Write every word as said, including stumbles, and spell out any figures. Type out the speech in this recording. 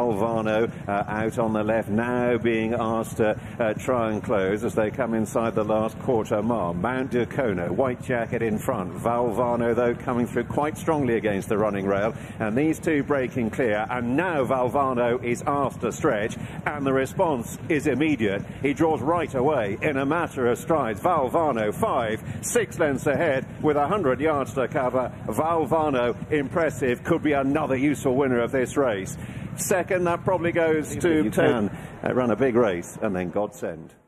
Valvano uh, out on the left, now being asked to uh, try and close as they come inside the last quarter mile. Mount de Kono, White Jacket in front. Valvano, though, coming through quite strongly against the running rail. And these two breaking clear. And now Valvano is asked to stretch. And the response is immediate. He draws right away in a matter of strides. Valvano, five, six lengths ahead with one hundred yards to cover. Valvano, impressive, could be another useful winner of this race. Second, that probably goes to ten. Uh, run a big race and then God send.